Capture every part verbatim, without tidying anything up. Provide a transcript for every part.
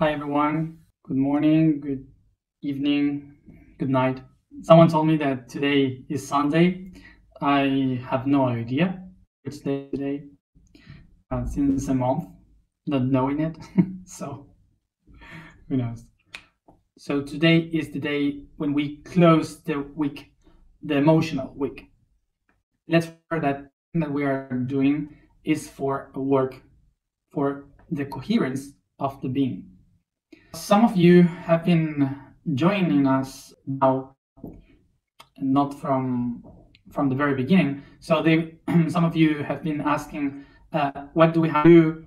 Hi everyone, good morning, good evening, good night. Someone told me that today is Sunday. I have no idea which day today, uh, since a month, not knowing it, so who knows. So today is the day when we close the week, the emotional week. Let's remember that that we are doing is for a work, for the coherence of the being. Some of you have been joining us now, not from from the very beginning. So they, some of you have been asking, uh, what do we have to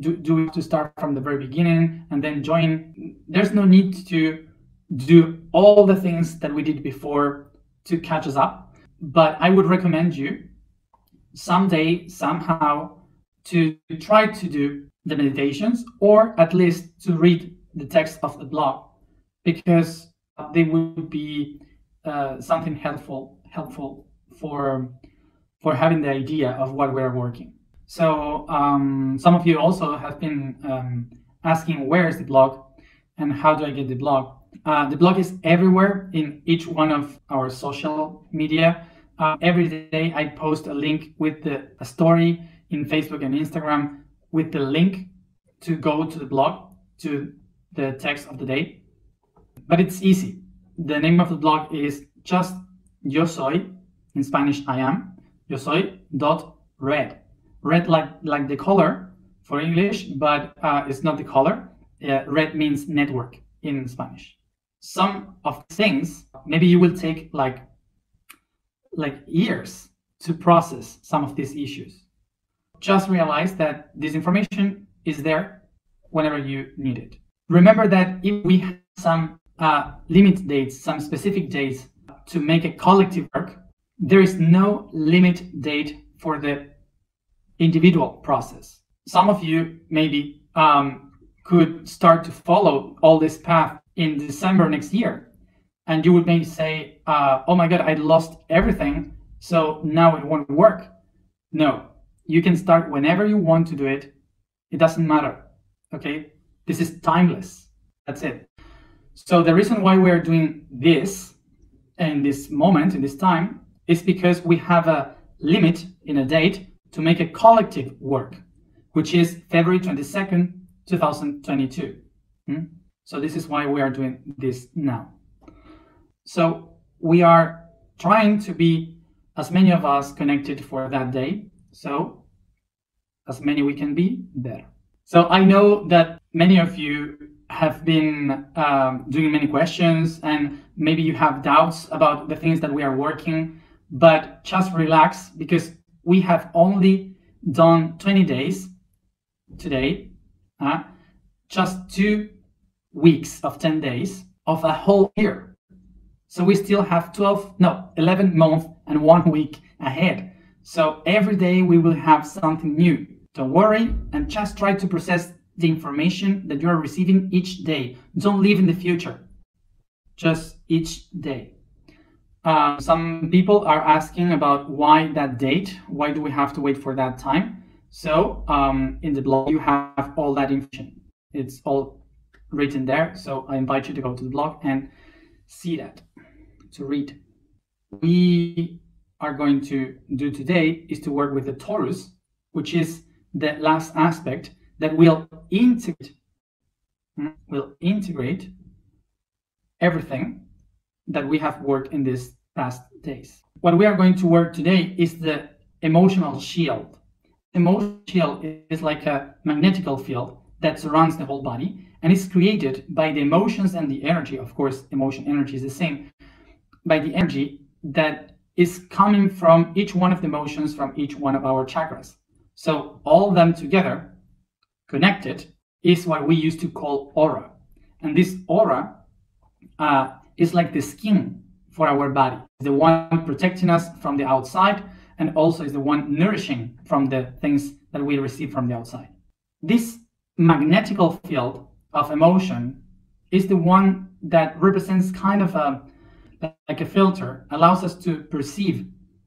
do? Do we have to start from the very beginning and then join? There's no need to do all the things that we did before to catch us up. But I would recommend you someday, somehow, to try to do the meditations, or at least to read the text of the blog, because they would be uh, something helpful helpful for for having the idea of what we're working. So um, some of you also have been um, asking, where is the blog and how do I get the blog? Uh, the blog is everywhere in each one of our social media. Uh, every day I post a link with the a story in Facebook and Instagram with the link to go to the blog, to the text of the day. But it's easy. The name of the blog is just yo soy, in Spanish I am, yo soy dot red. Red like, like the color for English, but uh, it's not the color. Uh, red means network in Spanish. Some of the things, maybe you will take like, like years to process some of these issues. Just realize that this information is there whenever you need it. Remember that if we have some uh, limit dates, some specific dates to make a collective work, there is no limit date for the individual process. Some of you maybe um, could start to follow all this path in December next year, and you would maybe say, uh, oh my God, I lost everything, so now it won't work. No. You can start whenever you want to do it. It doesn't matter, okay? This is timeless, that's it. So the reason why we're doing this in this moment, in this time, is because we have a limit in a date to make a collective work, which is February twenty-second, two thousand twenty-two. Hmm? So this is why we are doing this now. So we are trying to be, as many of us, connected for that day. So, as many we can be, better. So I know that many of you have been um, doing many questions, and maybe you have doubts about the things that we are working, but just relax, because we have only done twenty days today, uh, just two weeks of ten days of a whole year. So we still have twelve, no, eleven months and one week ahead. So every day we will have something new. Don't worry, and just try to process the information that you are receiving each day. Don't live in the future, just each day. Uh, some people are asking about why that date, why do we have to wait for that time? So um, in the blog you have all that information. It's all written there, so I invite you to go to the blog and see that, to read. We are going to do today is to work with the Taurus, which is the last aspect that will integrate will integrate everything that we have worked in these past days. What we are going to work today is the emotional shield. Emotional shield is like a magnetical field that surrounds the whole body and is created by the emotions and the energy. Of course, emotion energy is the same, by the energy that is coming from each one of the emotions from each one of our chakras. So all of them together, connected, is what we used to call aura. And this aura uh, is like the skin for our body, the one protecting us from the outside, and also is the one nourishing from the things that we receive from the outside. This magnetical field of emotion is the one that represents kind of a like a filter, allows us to perceive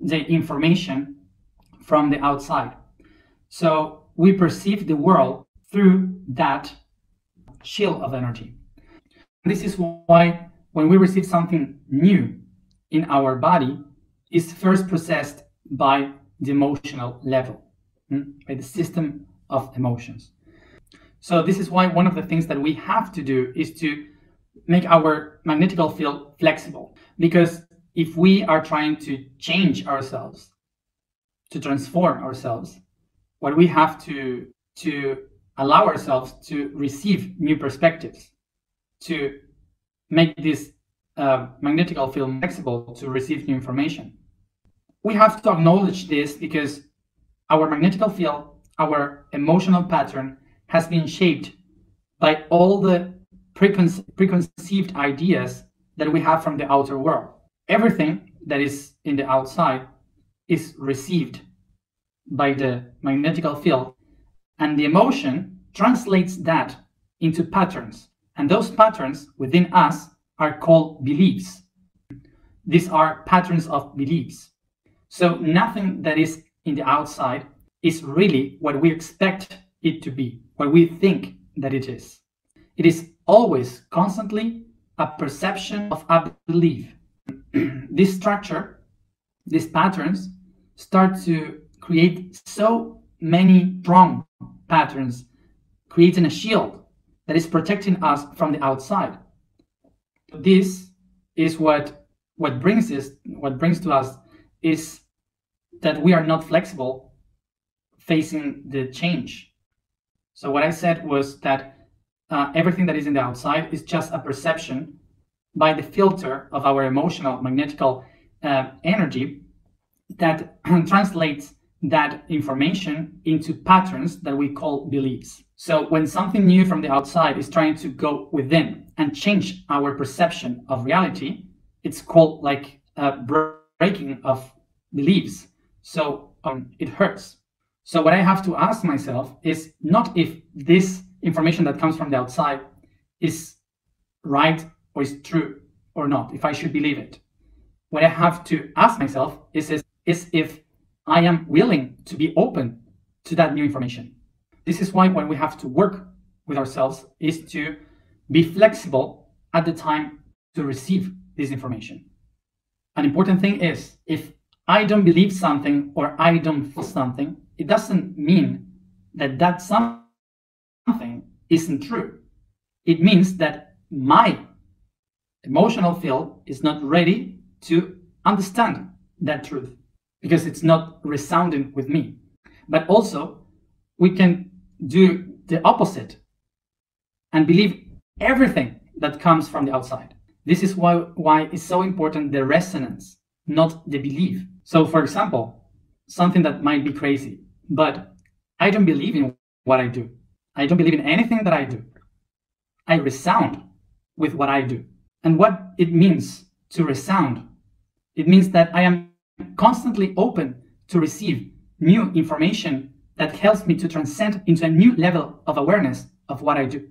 the information from the outside. So we perceive the world through that shield of energy. This is why when we receive something new in our body, it's first processed by the emotional level, by the system of emotions. So this is why one of the things that we have to do is to make our magnetic field flexible, because if we are trying to change ourselves, to transform ourselves, what we have to to allow ourselves to receive new perspectives, to make this uh, magnetic field flexible to receive new information. We have to acknowledge this because our magnetic field, our emotional pattern, has been shaped by all the preconce preconceived ideas that we have from the outer world. Everything that is in the outside is received by the magnetic field, and the emotion translates that into patterns, and those patterns within us are called beliefs. These are patterns of beliefs. So nothing that is in the outside is really what we expect it to be, what we think that it is. It is always constantly a perception of a belief. This structure, these patterns, start to create so many strong patterns, creating a shield that is protecting us from the outside. This is what what brings us what brings to us is that we are not flexible facing the change. So what I said was that uh, everything that is in the outside is just a perception by the filter of our emotional magnetic uh, energy that translates that information into patterns that we call beliefs. So when something new from the outside is trying to go within and change our perception of reality, it's called like a breaking of beliefs. So um, it hurts. So what I have to ask myself is not if this information that comes from the outside is right or is true or not, if I should believe it. What I have to ask myself is, is, is if I am willing to be open to that new information. This is why when we have to work with ourselves is to be flexible at the time to receive this information. An important thing is, if I don't believe something or I don't feel something, it doesn't mean that that something isn't true. It means that my emotional field is not ready to understand that truth, because it's not resounding with me. But also, we can do the opposite and believe everything that comes from the outside. This is why, why it's so important, the resonance, not the belief. So for example, something that might be crazy, but I don't believe in what I do. I don't believe in anything that I do. I resound with what I do. And what it means to resound, it means that I am constantly open to receive new information that helps me to transcend into a new level of awareness of what I do.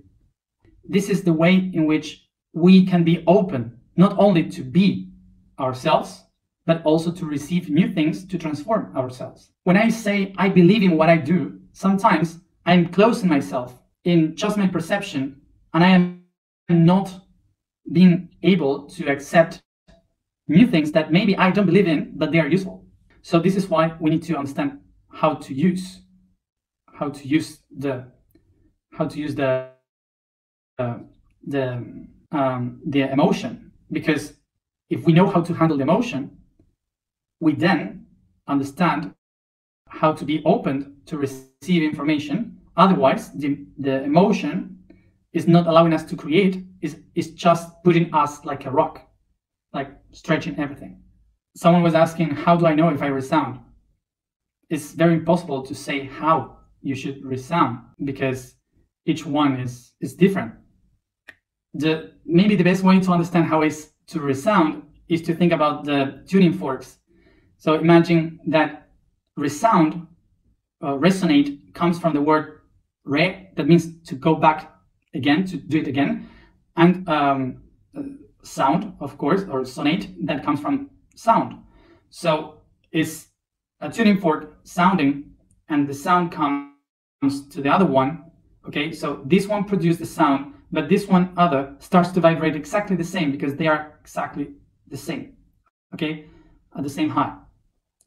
This is the way in which we can be open, not only to be ourselves, but also to receive new things to transform ourselves. When I say I believe in what I do, sometimes I'm closing myself in just my perception, and I am not being able to accept new things that maybe I don't believe in, but they are useful. So this is why we need to understand how to use, how to use the, how to use the, uh, the, um, the emotion. Because if we know how to handle the emotion, we then understand how to be open to receive information. Otherwise, the, the emotion is not allowing us to create. Is is just putting us like a rock, like stretching everything. Someone was asking, how do I know if I resound? It's very impossible to say how you should resound, because each one is, is different. The, maybe the best way to understand how is to resound is to think about the tuning forks. So imagine that resound, uh, resonate, comes from the word re, that means to go back again, to do it again. And um, sound, of course, or sonate, that comes from sound. So it's a tuning fork sounding, and the sound comes to the other one. Okay, so this one produced the sound, but this one other starts to vibrate exactly the same because they are exactly the same, okay, at the same high.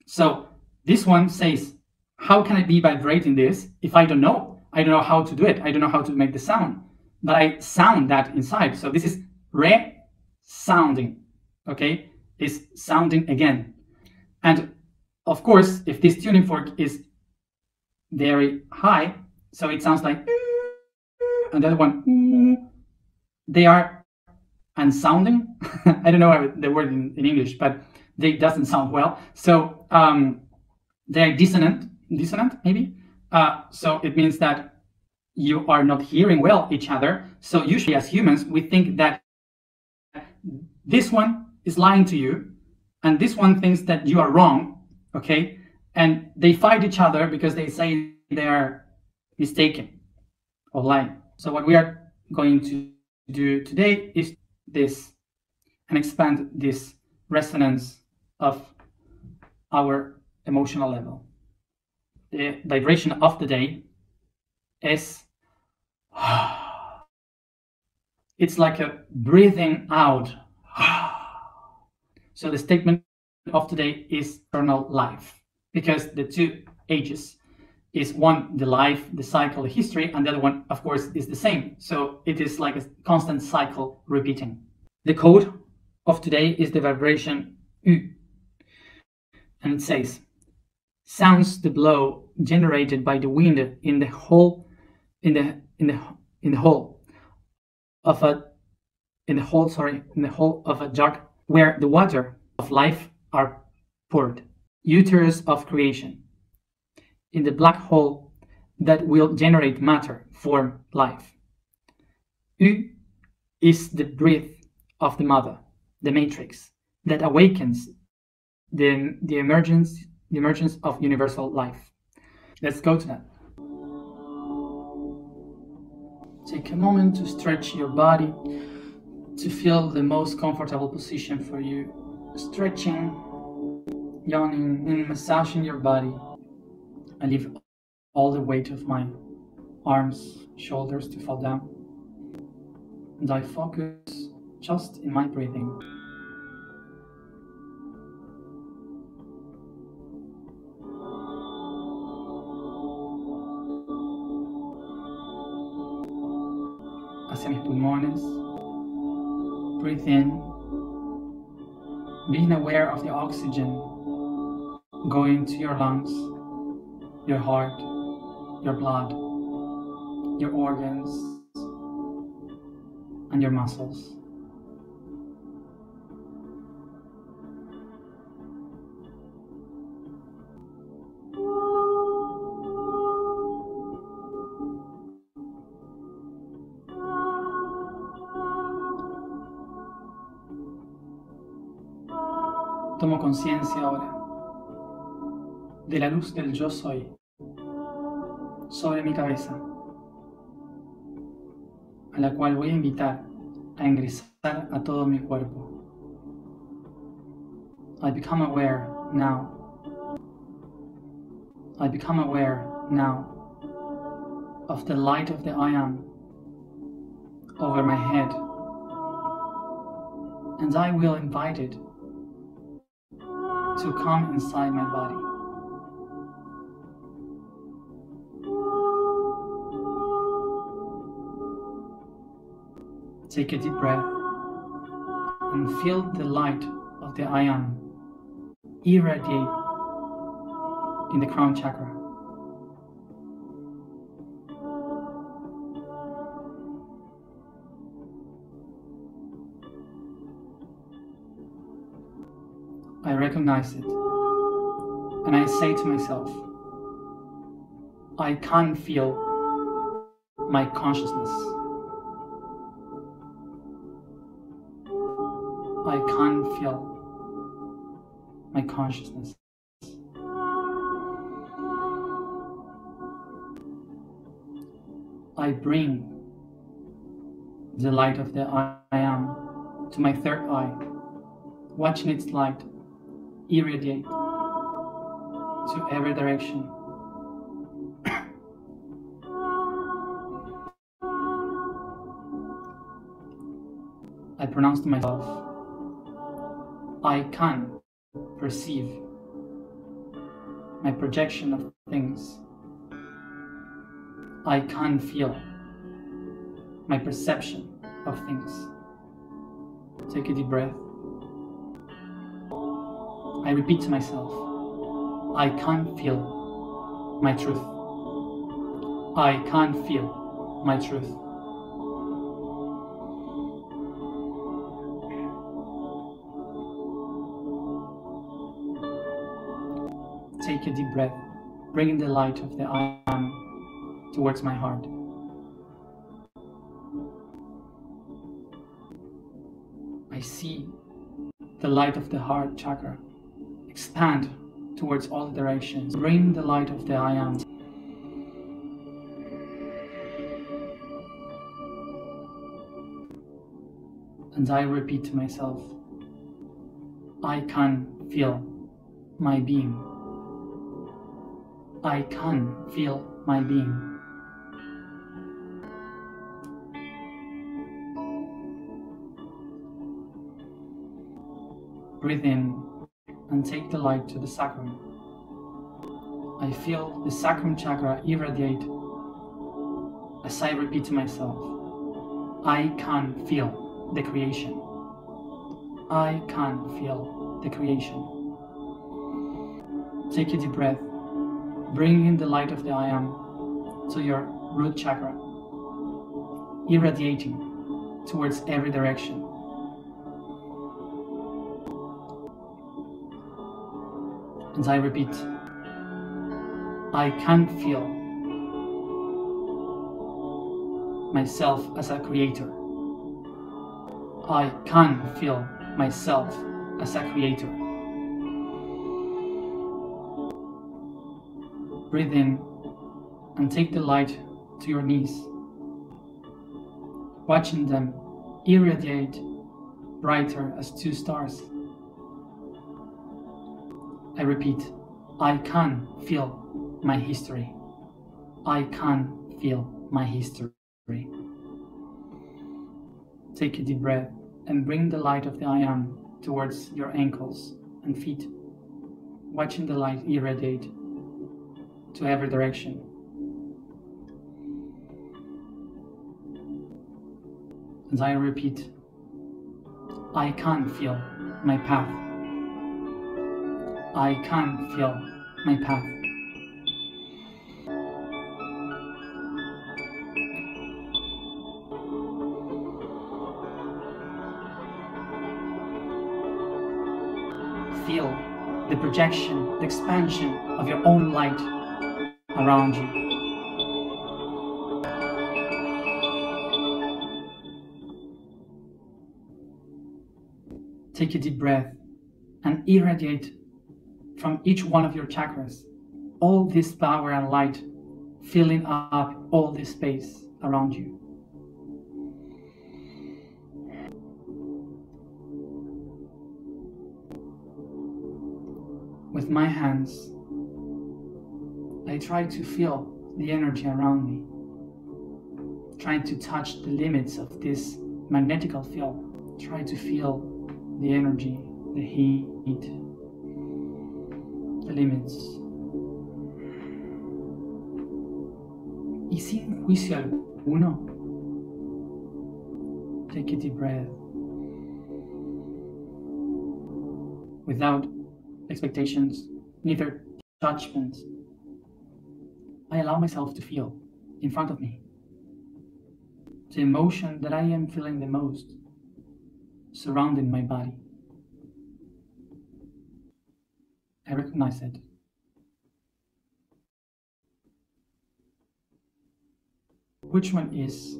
So this one says, how can I be vibrating this if I don't know? I don't know how to do it. I don't know how to make the sound, but I sound that inside. So this is re sounding, okay, is sounding again. And of course, if this tuning fork is very high, so it sounds like another one, they are unsounding. I don't know the word in, in English, but they doesn't sound well. So um, they are dissonant, dissonant maybe. Uh, so it means that you are not hearing well each other. So usually as humans, we think that this one is lying to you and this one thinks that you are wrong, okay? And they fight each other because they say they are mistaken or lying. So what we are going to do today is this and expand this resonance of our emotional level. The vibration of the day is, it's like a breathing out. So the statement of today is eternal life, because the two ages is one, the life, the cycle, the history, and the other one, of course, is the same. So it is like a constant cycle repeating. The code of today is the vibration U, and it says, sounds the blow generated by the wind in the whole, in the in the in the hole of a in the hole sorry in the hole of a jug where the water of life are poured. Uterus of creation, in the black hole that will generate matter, form, life. U is the breath of the mother, the matrix, that awakens the, the, emergence, the emergence of universal life. Let's go to that. Take a moment to stretch your body to feel the most comfortable position for you. Stretching, yawning and massaging your body. I leave all the weight of my arms, shoulders to fall down. And I focus just in my breathing. Hacia mis pulmones. Breathe in. Being aware of the oxygen going to your lungs, your heart, your blood, your organs, and your muscles. Tomo conciencia ahora de la luz del yo soy sobre mi cabeza, a la cual voy a invitar a ingresar a todo mi cuerpo. I become aware now. I become aware now of the light of the I am over my head, and I will invite it to come inside my body. Take a deep breath and feel the light of the I am irradiate in the crown chakra. I recognize it and I say to myself, I can feel my consciousness. I can feel my consciousness. I bring the light of the I am to my third eye, watching its light irradiate to every direction. I pronounced myself. I can perceive my projection of things. I can feel my perception of things. Take a deep breath. I repeat to myself, I can feel my truth. I can feel my truth. Take a deep breath, bringing the light of the I am towards my heart. I see the light of the heart chakra expand towards all directions. Bring the light of the I am. And I repeat to myself, I can feel my being. I can feel my being. Breathe in and take the light to the sacrum. I feel the sacrum chakra irradiate as I repeat to myself, I can feel the creation. I can feel the creation. Take a deep breath, bring in the light of the I am to your root chakra, irradiating towards every direction. And I repeat, I can feel myself as a creator. I can feel myself as a creator. Breathe in and take the light to your knees, watching them irradiate brighter as two stars. I repeat, I can feel my history. I can feel my history. Take a deep breath and bring the light of the I am towards your ankles and feet, watching the light irradiate to every direction. And I repeat, I can feel my path. I can feel my path. Feel the projection, the expansion of your own light around you. Take a deep breath and irradiate from each one of your chakras, all this power and light filling up all this space around you. With my hands, I try to feel the energy around me, trying to touch the limits of this magnetical field, try to feel the energy, the heat, the limits. Y sin juicio alguno, take a deep breath, without expectations, neither judgments. I allow myself to feel in front of me the emotion that I am feeling the most, surrounding my body. I recognize it. Which one is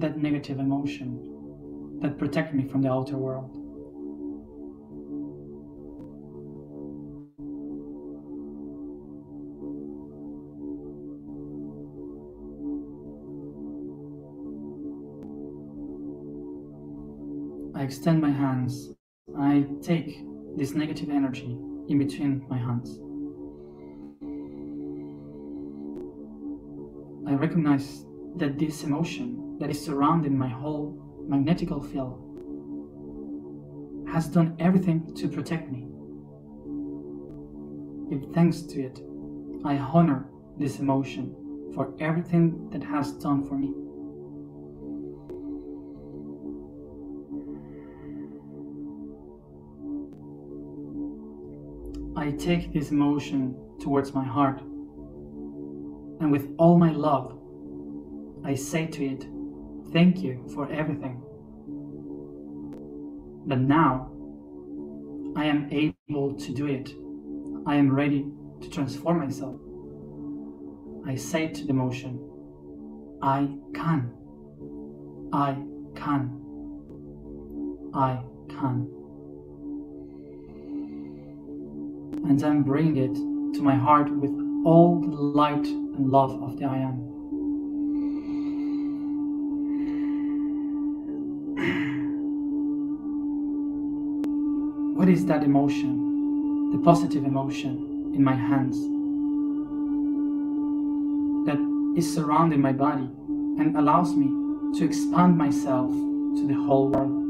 that negative emotion that protects me from the outer world? I extend my hands. I take this negative energy in between my hands. I recognize that this emotion that is surrounding my whole magnetical field has done everything to protect me. If thanks to it, I honor this emotion for everything that has done for me. I take this emotion towards my heart, and with all my love, I say to it, thank you for everything. But now, I am able to do it. I am ready to transform myself. I say to the emotion, I can, I can, I can. And then bring it to my heart with all the light and love of the I am. What is that emotion, the positive emotion in my hands, that is surrounding my body and allows me to expand myself to the whole world?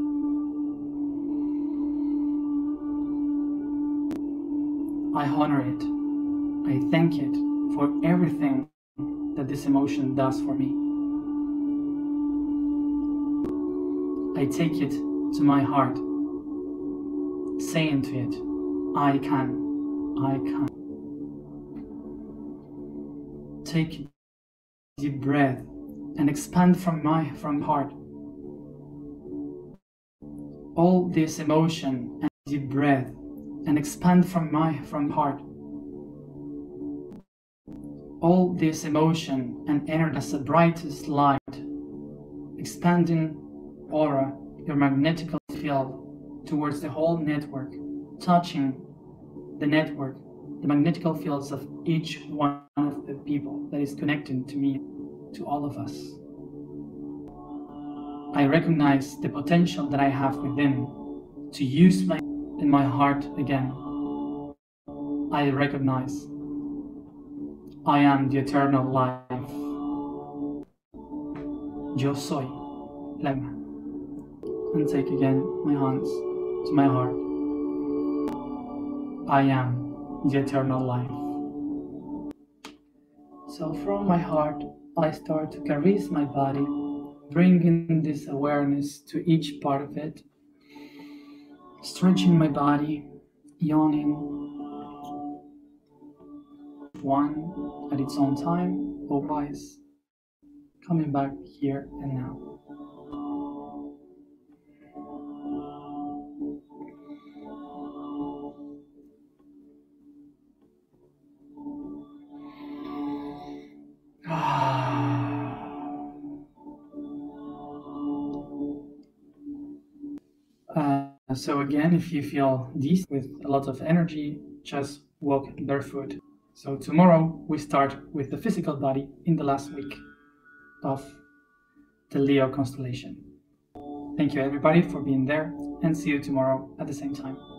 I honor it. I thank it for everything that this emotion does for me. I take it to my heart, saying to it, I can, I can. Take a deep breath and expand from my from heart. All this emotion and deep breath and expand from my from heart. All this emotion and energy as the brightest light, expanding aura, your magnetic field towards the whole network, touching the network, the magnetic fields of each one of the people that is connecting to me, to all of us. I recognize the potential that I have within to use my in my heart again. I recognize I am the eternal life. Yo soy, la alma. And take again my hands to my heart. I am the eternal life. So from my heart, I start to caress my body, bringing this awareness to each part of it. Stretching my body, yawning, one at its own time, otherwise coming back here and now. So again, if you feel dizzy with a lot of energy, just walk barefoot. So tomorrow we start with the physical body in the last week of the Leo constellation. Thank you everybody for being there, and see you tomorrow at the same time.